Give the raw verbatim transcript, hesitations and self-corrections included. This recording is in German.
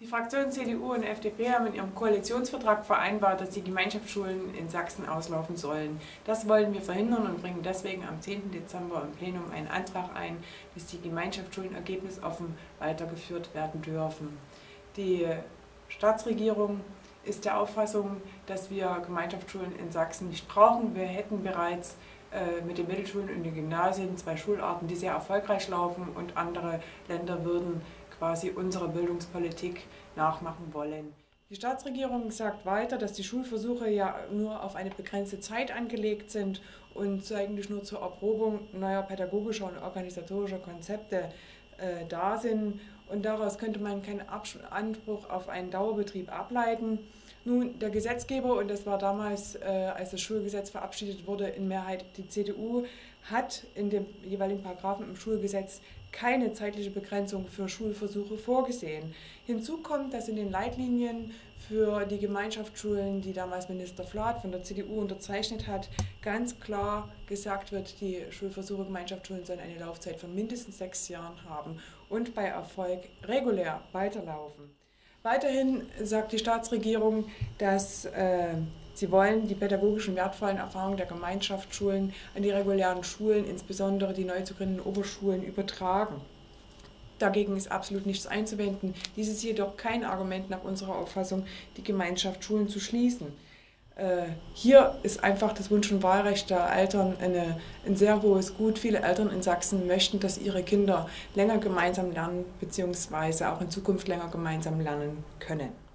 Die Fraktionen C D U und F D P haben in ihrem Koalitionsvertrag vereinbart, dass die Gemeinschaftsschulen in Sachsen auslaufen sollen. Das wollen wir verhindern und bringen deswegen am zehnten Dezember im Plenum einen Antrag ein, dass die Gemeinschaftsschulen ergebnisoffen weitergeführt werden dürfen. Die Staatsregierung ist der Auffassung, dass wir Gemeinschaftsschulen in Sachsen nicht brauchen. Wir hätten bereits mit den Mittelschulen und den Gymnasien zwei Schularten, die sehr erfolgreich laufen, und andere Länder würden quasi unsere Bildungspolitik nachmachen wollen. Die Staatsregierung sagt weiter, dass die Schulversuche ja nur auf eine begrenzte Zeit angelegt sind und eigentlich nur zur Erprobung neuer pädagogischer und organisatorischer Konzepte äh, da sind. Und daraus könnte man keinen Anspruch auf einen Dauerbetrieb ableiten. Nun, der Gesetzgeber, und das war damals, äh, als das Schulgesetz verabschiedet wurde, in Mehrheit die C D U, hat in dem jeweiligen Paragraphen im Schulgesetz keine zeitliche Begrenzung für Schulversuche vorgesehen. Hinzu kommt, dass in den Leitlinien für die Gemeinschaftsschulen, die damals Minister Flath von der C D U unterzeichnet hat, ganz klar gesagt wird, die Schulversuche Gemeinschaftsschulen sollen eine Laufzeit von mindestens sechs Jahren haben und bei Erfolg regulär weiterlaufen. Weiterhin sagt die Staatsregierung, dass äh, sie wollen die pädagogischen wertvollen Erfahrungen der Gemeinschaftsschulen an die regulären Schulen, insbesondere die neu zu gründenden Oberschulen, übertragen. Dagegen ist absolut nichts einzuwenden. Dies ist jedoch kein Argument nach unserer Auffassung, die Gemeinschaftsschulen zu schließen. Äh, hier ist einfach das Wunsch- und Wahlrecht der Eltern eine, ein sehr hohes Gut. Viele Eltern in Sachsen möchten, dass ihre Kinder länger gemeinsam lernen bzw. auch in Zukunft länger gemeinsam lernen können.